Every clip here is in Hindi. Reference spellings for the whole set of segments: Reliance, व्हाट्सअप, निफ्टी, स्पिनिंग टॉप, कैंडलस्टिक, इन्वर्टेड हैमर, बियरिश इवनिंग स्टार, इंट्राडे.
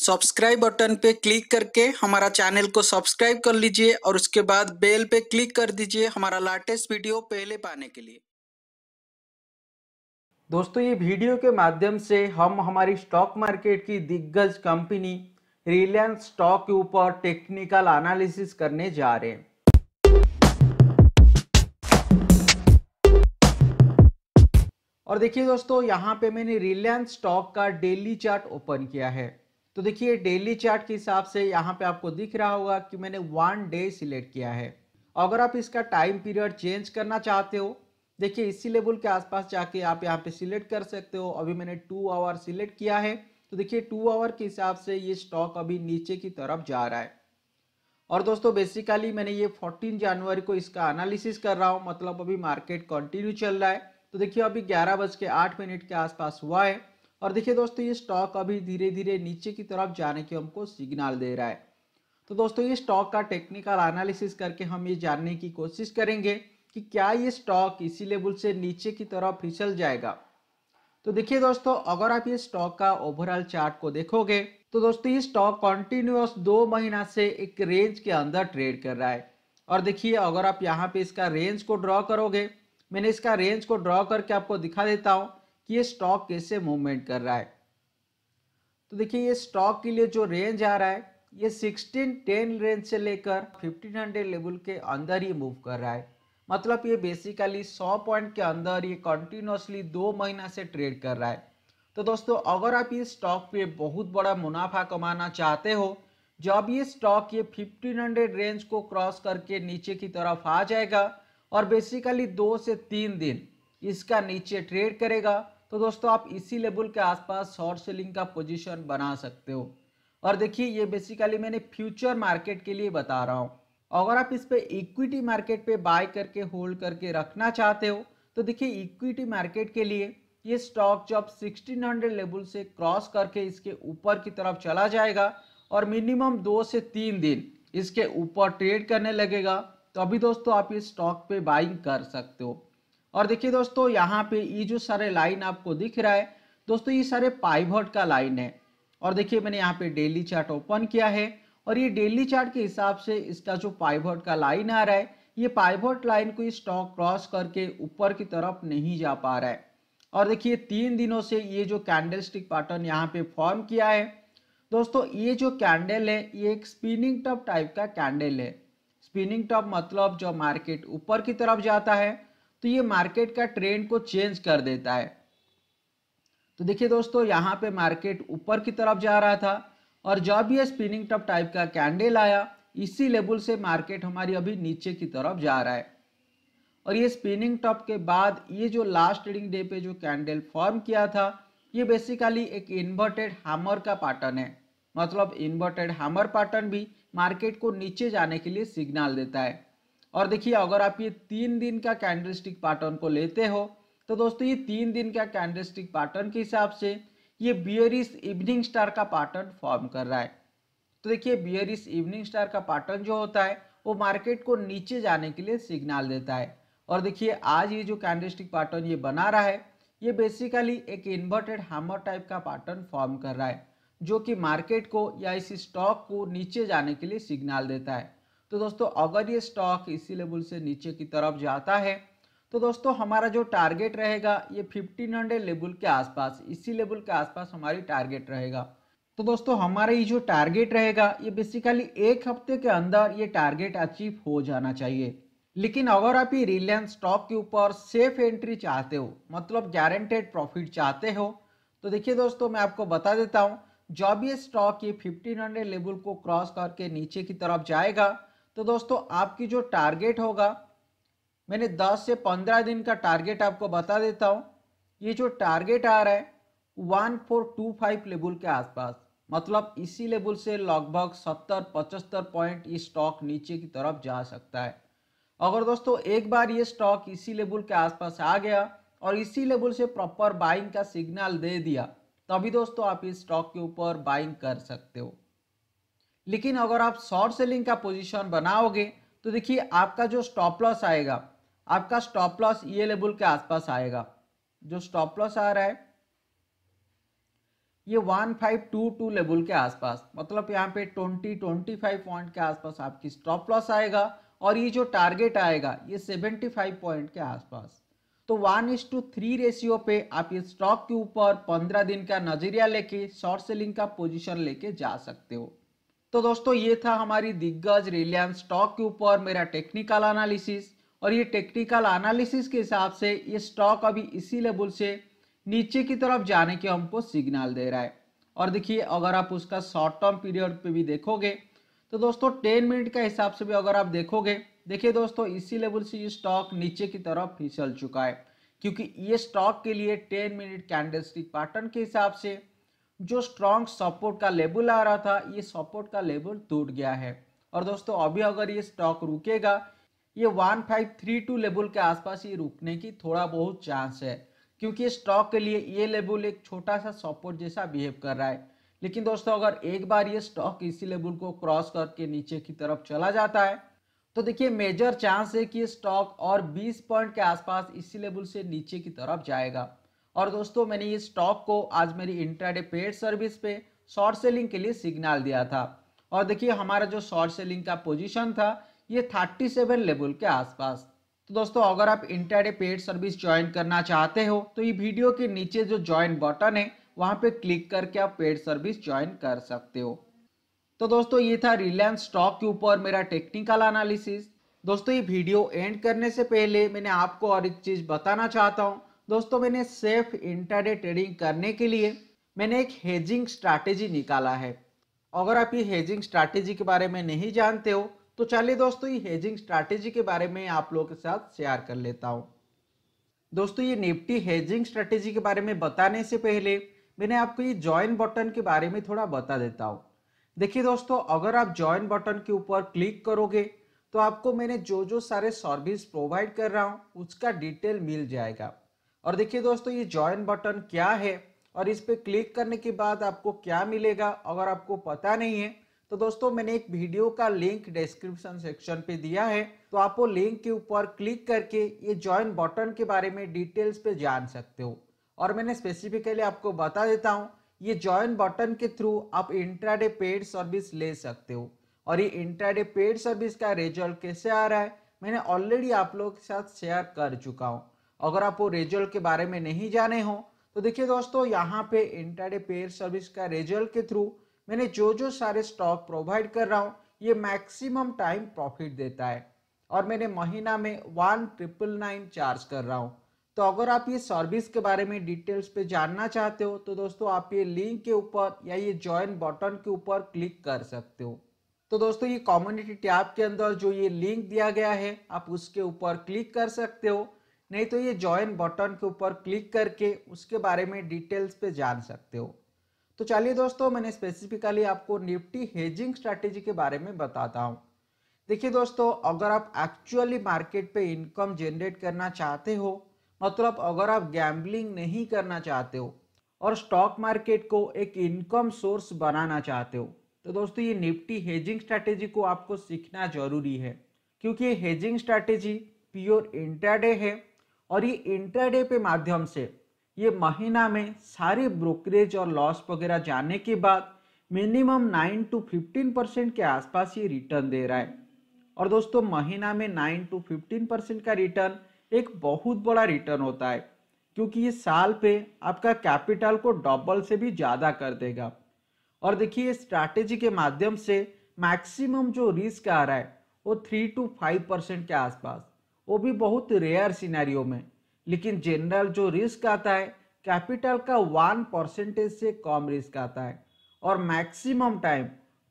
सब्सक्राइब बटन पे क्लिक करके हमारा चैनल को सब्सक्राइब कर लीजिए और उसके बाद बेल पे क्लिक कर दीजिए हमारा लेटेस्ट वीडियो पहले पाने के लिए। दोस्तों, ये वीडियो के माध्यम से हम हमारी स्टॉक मार्केट की दिग्गज कंपनी रिलायंस स्टॉक के ऊपर टेक्निकल एनालिसिस करने जा रहे हैं। और देखिए दोस्तों, यहाँ पे मैंने रिलायंस स्टॉक का डेली चार्ट ओपन किया है। तो देखिए डेली चार्ट के हिसाब से यहाँ पे आपको दिख रहा होगा कि मैंने 1 डे सिलेक्ट किया है। अगर आप इसका टाइम पीरियड चेंज करना चाहते हो, देखिए इसी लेवल के आसपास जाके आप यहाँ पे सिलेक्ट कर सकते हो। अभी मैंने 2 आवर सिलेक्ट किया है, तो देखिए 2 आवर के हिसाब से ये स्टॉक अभी नीचे की तरफ जा रहा है। और दोस्तों बेसिकली मैंने ये 14 जनवरी को इसका एनालिसिस कर रहा हूँ, मतलब अभी मार्केट कंटिन्यू चल रहा है। तो देखिए अभी 11:08 के आसपास हुआ है और देखिए दोस्तों ये स्टॉक अभी धीरे धीरे नीचे की तरफ जाने के हमको सिग्नल दे रहा है। तो दोस्तों ये स्टॉक का टेक्निकल एनालिसिस करके हम ये जानने की कोशिश करेंगे कि क्या ये स्टॉक इसी लेवल से नीचे की तरफ फिसल जाएगा। तो देखिए दोस्तों, अगर आप ये स्टॉक का ओवरऑल चार्ट को देखोगे तो दोस्तों ये स्टॉक कंटिन्यूअस 2 महीना से एक रेंज के अंदर ट्रेड कर रहा है। और देखिए अगर आप यहाँ पे इसका रेंज को ड्रॉ करोगे, मैंने इसका रेंज को ड्रॉ करके आपको दिखा देता हूं कि ये स्टॉक कैसे मूवमेंट कर रहा है। तो देखिए ये स्टॉक के लिए जो रेंज आ रहा है ये 1610 रेंज से लेकर 1500 लेवल के अंदर ही मूव कर रहा है। मतलब ये बेसिकली 100 पॉइंट के अंदर ये कंटिन्यूसली 2 महीना से ट्रेड कर रहा है। तो दोस्तों अगर आप ये स्टॉक पे बहुत बड़ा मुनाफा कमाना चाहते हो, जब ये स्टॉक ये 1500 रेंज को क्रॉस करके नीचे की तरफ आ जाएगा और बेसिकली 2 से 3 दिन इसका नीचे ट्रेड करेगा, तो दोस्तों आप इसी लेवल के आसपास शॉर्ट सेलिंग का पोजीशन बना सकते हो। और देखिए ये बेसिकली मैंने फ्यूचर मार्केट के लिए बता रहा हूँ। अगर आप इस पे इक्विटी मार्केट पे बाय करके होल्ड करके रखना चाहते हो, तो देखिए इक्विटी मार्केट के लिए ये स्टॉक जब 1600 लेवल से क्रॉस करके इसके ऊपर की तरफ चला जाएगा और मिनिमम 2 से 3 दिन इसके ऊपर ट्रेड करने लगेगा, तो अभी दोस्तों आप ये स्टॉक पे बाइंग कर सकते हो। और देखिए दोस्तों यहाँ पे ये जो सारे लाइन आपको दिख रहा है, दोस्तों ये सारे पाइवट का लाइन है। और देखिए मैंने यहाँ पे डेली चार्ट ओपन किया है और ये डेली चार्ट के हिसाब से इसका जो पाइवट का लाइन आ रहा है, ये पाइवट लाइन को ये स्टॉक क्रॉस करके ऊपर की तरफ नहीं जा पा रहा है। और देखिए 3 दिनों से ये जो कैंडल स्टिक पैटर्न यहाँ पे फॉर्म किया है, दोस्तों ये जो कैंडल है ये एक स्पिनिंग टॉप टाइप का कैंडल है। स्पिनिंग टॉप मतलब जब मार्केट ऊपर की तरफ जाता है तो ये मार्केट का ट्रेंड को चेंज कर देता है। तो देखिए दोस्तों यहाँ पे मार्केट ऊपर की तरफ जा रहा था और जब ये स्पिनिंग टॉप टाइप का कैंडल आया, इसी लेवल से मार्केट हमारी अभी नीचे की तरफ जा रहा है। और ये स्पिनिंग टॉप के बाद ये जो लास्ट ट्रेडिंग डे पे जो कैंडल फॉर्म किया था, ये बेसिकली एक इन्वर्टेड हैमर का पैटर्न है। मतलब इन्वर्टेड हैमर पैटर्न भी मार्केट को नीचे जाने के लिए सिग्नल देता है। और देखिए अगर आप ये 3 दिन का कैंडलस्टिक पैटर्न को लेते हो, तो दोस्तों ये 3 दिन का कैंडलस्टिक पैटर्न के हिसाब से ये बियरिश इवनिंग स्टार का पैटर्न फॉर्म कर रहा है। तो देखिए बियरिश इवनिंग स्टार का पैटर्न जो होता है वो मार्केट को नीचे जाने के लिए सिग्नल देता है। और देखिए आज ये जो कैंडलस्टिक पैटर्न ये बना रहा है, ये बेसिकली एक इन्वर्टेड हैमर टाइप का पैटर्न फॉर्म कर रहा है, जो कि मार्केट को या इसी स्टॉक को नीचे जाने के लिए सिग्नल देता है। तो दोस्तों अगर ये स्टॉक इसी लेवल से नीचे की तरफ जाता है, तो दोस्तों हमारा जो टारगेट रहेगा ये 1500 लेवल के आसपास, इसी लेवल के आसपास हमारी टारगेट रहेगा। तो दोस्तों हमारा ये जो टारगेट रहेगा ये बेसिकली 1 हफ्ते के अंदर ये टारगेट अचीव हो जाना चाहिए। लेकिन अगर आप ये रिलायंस स्टॉक के ऊपर सेफ एंट्री चाहते हो, मतलब गारंटेड प्रॉफिट चाहते हो, तो देखिए दोस्तों मैं आपको बता देता हूँ, जब ये स्टॉक ये 1500 लेवल को क्रॉस करके नीचे की तरफ जाएगा, तो दोस्तों आपकी जो टारगेट होगा, मैंने 10 से 15 दिन का टारगेट आपको बता देता हूँ। ये जो टारगेट आ रहा है 1425 लेवल के आसपास, मतलब इसी लेवल से लगभग 70-75 पॉइंट ये स्टॉक नीचे की तरफ जा सकता है। अगर दोस्तों एक बार ये स्टॉक इसी लेवल के आसपास आ गया और इसी लेवल से प्रॉपर बाइंग का सिग्नल दे दिया, तभी दोस्तों आप इस स्टॉक के ऊपर बाइंग कर सकते हो। लेकिन अगर आप शॉर्ट सेलिंग का पोजीशन बनाओगे, तो देखिए आपका जो स्टॉप लॉस आएगा, आपका स्टॉप लॉस ये लेवल के आसपास आएगा। जो स्टॉप लॉस आ रहा है ये 1522 लेवल के आसपास, मतलब यहाँ पे 20-25 पॉइंट के आसपास आपकी स्टॉप लॉस आएगा और ये जो टारगेट आएगा ये 75 पॉइंट के आसपास। तो 1:3 रेशियो पे आप ये स्टॉक के ऊपर 15 दिन का नजरिया लेके शॉर्ट सेलिंग का पोजीशन लेके जा सकते हो। तो दोस्तों ये था हमारी दिग्गज रिलायंस स्टॉक के ऊपर मेरा टेक्निकल एनालिसिस, और ये टेक्निकल एनालिसिस के हिसाब से ये स्टॉक अभी इसी लेवल से नीचे की तरफ जाने के हमको सिग्नल दे रहा है। और देखिए अगर आप उसका शॉर्ट टर्म पीरियड पे भी देखोगे तो दोस्तों 10 मिनट का हिसाब से भी अगर आप देखोगे, देखिए दोस्तों इसी लेवल से ये स्टॉक नीचे की तरफ फिसल चुका है, क्योंकि ये स्टॉक के लिए 10 मिनट कैंडलस्टिक पैटर्न के हिसाब से जो स्ट्रॉन्ग सपोर्ट का लेवल आ रहा था ये सपोर्ट का लेवल टूट गया है। और दोस्तों अभी अगर ये स्टॉक रुकेगा ये 1532 लेवल के आसपास ये रुकने की थोड़ा बहुत चांस है, क्योंकि ये स्टॉक के लिए ये लेवल एक छोटा सा सपोर्ट जैसा बिहेव कर रहा है। लेकिन दोस्तों अगर एक बार ये स्टॉक इसी लेवल को क्रॉस करके नीचे की तरफ चला जाता है तो देखिए मेजर चांस है कि ये स्टॉक और 20 पॉइंट के आसपास इसी लेवल से नीचे की तरफ जाएगा। और दोस्तों मैंने ये स्टॉक को आज मेरी इंट्राडे पेड सर्विस पे शॉर्ट सेलिंग के लिए सिग्नल दिया था, और देखिए हमारा जो शॉर्ट सेलिंग का पोजिशन था ये 37 लेवल के आसपास। तो दोस्तों अगर आप इंट्राडे पेड सर्विस ज्वाइन करना चाहते हो तो ये वीडियो के नीचे जो ज्वाइन बटन है वहां पे क्लिक करके आप पेड सर्विस ज्वाइन कर सकते हो। तो दोस्तों ये था रिलायंस स्टॉक के ऊपर मेरा टेक्निकल एनालिसिस। दोस्तों ये वीडियो एंड करने से पहले मैंने आपको और एक चीज बताना चाहता हूँ। दोस्तों मैंने सेफ इंट्राडे ट्रेडिंग करने के लिए मैंने एक हेजिंग स्ट्रैटेजी निकाला है। अगर आप ये हेजिंग स्ट्रैटेजी के बारे में नहीं जानते हो तो चलिए दोस्तों ये हेजिंग स्ट्रैटेजी के बारे में आप लोगों के साथ शेयर कर लेता हूँ। दोस्तों ये निफ्टी हेजिंग स्ट्रैटेजी के बारे में बताने से पहले मैंने आपको ये ज्वाइन बटन के बारे में थोड़ा बता देता हूँ। देखिए दोस्तों अगर आप ज्वाइन बटन के ऊपर क्लिक करोगे तो आपको मैंने जो सारे सर्विस प्रोवाइड कर रहा हूँ उसका डिटेल मिल जाएगा। और देखिए दोस्तों ये ज्वाइन बटन क्या है और इस पर क्लिक करने के बाद आपको क्या मिलेगा अगर आपको पता नहीं है तो दोस्तों मैंने एक वीडियो का लिंक डिस्क्रिप्शन सेक्शन पे दिया है, तो आप वो लिंक के ऊपर क्लिक करके ये ज्वाइन बटन के बारे में डिटेल्स पे जान सकते हो। और मैंने स्पेसिफिकली आपको बता देता हूँ ये ज्वाइन बटन के थ्रू आप इंट्राडे पेड सर्विस ले सकते हो, और ये इंट्राडे पेड सर्विस का रिजल्ट कैसे आ रहा है मैंने ऑलरेडी आप लोगों के साथ शेयर कर चुका हूँ। अगर आप वो रिजल्ट के बारे में नहीं जाने हो तो देखिए दोस्तों यहाँ पे इंट्राडे पेड सर्विस का रिजल्ट के थ्रू मैंने जो सारे स्टॉक प्रोवाइड कर रहा हूँ ये मैक्सिमम टाइम प्रॉफिट देता है, और मैंने महीना में 1999 चार्ज कर रहा हूँ। तो अगर आप ये सर्विस के बारे में डिटेल्स पे जानना चाहते हो तो दोस्तों आप ये लिंक के ऊपर या ये ज्वाइन बटन के ऊपर क्लिक कर सकते हो। तो दोस्तों ये कम्युनिटी टैब के अंदर जो ये लिंक दिया गया है आप उसके ऊपर क्लिक कर सकते हो, नहीं तो ये ज्वाइन बटन के ऊपर क्लिक करके उसके बारे में डिटेल्स पे जान सकते हो। तो चलिए दोस्तों मैंने स्पेसिफिकली आपको निफ्टी हेजिंग स्ट्रैटेजी के बारे में बताता हूँ। देखिए दोस्तों अगर आप एक्चुअली मार्केट पे इनकम जनरेट करना चाहते हो, मतलब अगर आप गैम्बलिंग नहीं करना चाहते हो और स्टॉक मार्केट को एक इनकम सोर्स बनाना चाहते हो, तो दोस्तों ये निफ्टी हेजिंग स्ट्रैटेजी को आपको सीखना जरूरी है, क्योंकि ये हेजिंग स्ट्रैटेजी प्योर इंट्राडे है और ये इंट्राडे पे माध्यम से ये महीना में सारे ब्रोकरेज और लॉस वगैरह जाने के बाद मिनिमम 9-15% के आसपास ये रिटर्न दे रहा है। और दोस्तों महीना में 9-15% का रिटर्न एक बहुत बड़ा रिटर्न होता है, क्योंकि ये साल पे आपका कैपिटल को डबल से भी ज़्यादा कर देगा। और देखिए स्ट्रैटेजी के माध्यम से मैक्सिमम जो रिस्क आ रहा है वो 3-5% के आसपास, वो भी बहुत रेयर सिनेरियो में, लेकिन जनरल जो रिस्क आता है कैपिटल का 1% से कम रिस्क आता है, और मैक्सिमम टाइम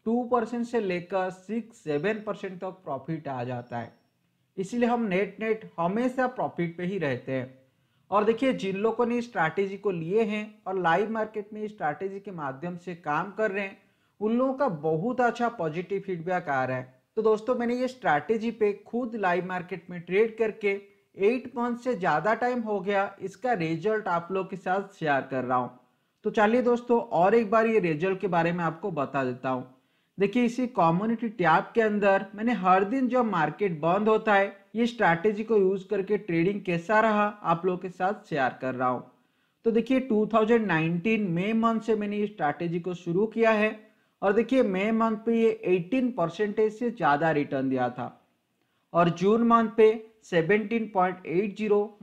2% से लेकर 6-7% तक प्रॉफिट आ जाता है। इसलिए हम नेट हमेशा प्रॉफिट पे ही रहते हैं। और देखिए जिन लोगों ने स्ट्रैटेजी को लिए हैं और लाइव मार्केट में स्ट्रैटेजी के माध्यम से काम कर रहे हैं उन लोगों का बहुत अच्छा पॉजिटिव फीडबैक आ रहा है। तो दोस्तों मैंने ये स्ट्रैटेजी पे खुद लाइव मार्केट में ट्रेड करके 8 मंथ से ज़्यादा टाइम हो गया, इसका रिजल्ट आप लोग के साथ शेयर कर रहा हूँ। तो चलिए दोस्तों और एक बार ये रिजल्ट के बारे में आपको बता देता हूँ। देखिए इसी कम्युनिटी टैब के अंदर मैंने हर दिन जब मार्केट बंद होता है ये स्ट्रैटेजी को यूज़ करके ट्रेडिंग कैसा रहा आप लोग के साथ शेयर कर रहा हूँ। तो देखिए 2019 मई मंथ से मैंने ये स्ट्रैटेजी को शुरू किया है और देखिए मई मंथ पे ये 18% से ज़्यादा रिटर्न दिया था और जून मंथ पे 17.80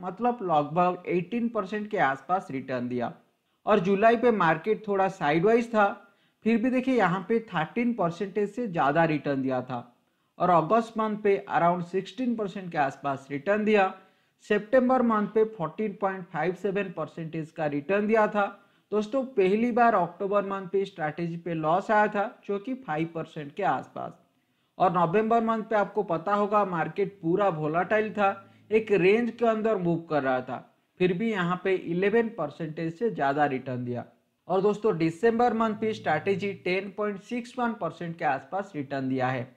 मतलब लगभग 18% के आसपास रिटर्न दिया। और जुलाई पे मार्केट थोड़ा साइडवाइज था, फिर भी देखिए यहाँ पे 13% से ज़्यादा रिटर्न दिया था और अगस्त मंथ पे अराउंड 16% के आसपास रिटर्न दिया। सितंबर मंथ पे 14.57% का रिटर्न दिया था। दोस्तों पहली बार अक्टूबर मंथ पे स्ट्रैटेजी पे लॉस आया था जो कि 5% के आसपास। और नवंबर मंथ पे आपको पता होगा मार्केट पूरा वोलेटाइल था, एक रेंज के अंदर मूव कर रहा था, फिर भी यहाँ पे 11% से ज़्यादा रिटर्न दिया। और दोस्तों दिसंबर मंथ पे स्ट्रैटेजी 10.61% के आसपास रिटर्न दिया है।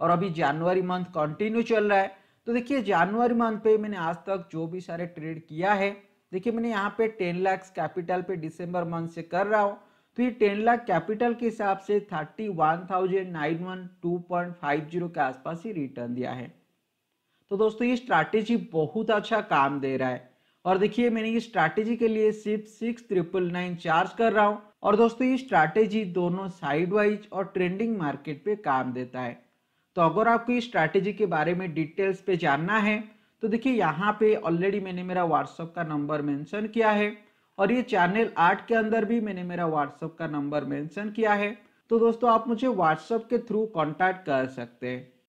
और अभी जनवरी मंथ कंटिन्यू चल रहा है, तो देखिए जनवरी मंथ पे मैंने आज तक जो भी सारे ट्रेड किया है, देखिए मैंने यहाँ पे 10 लाख कैपिटल पे दिसंबर मंथ से कर रहा हूँ, तो ये 10 लाख कैपिटल के हिसाब से 31,912.50 के आसपास ही रिटर्न दिया है। तो दोस्तों ये स्ट्रैटेजी बहुत अच्छा काम दे रहा है और देखिए मैंने ये स्ट्रैटेजी के लिए सिर्फ 6,999 चार्ज कर रहा हूँ। और दोस्तों ये स्ट्रैटेजी दोनों साइडवाइज और ट्रेंडिंग मार्केट पे काम देता है। तो अगर आपको इस स्ट्रैटेजी के बारे में डिटेल्स पे जानना है तो देखिए यहाँ पे ऑलरेडी मैंने मेरा व्हाट्सअप का नंबर मेंशन किया है और ये चैनल 8 के अंदर भी मैंने मेरा व्हाट्सअप का नंबर मेंशन किया है। तो दोस्तों आप मुझे व्हाट्सअप के थ्रू कांटेक्ट कर सकते हैं।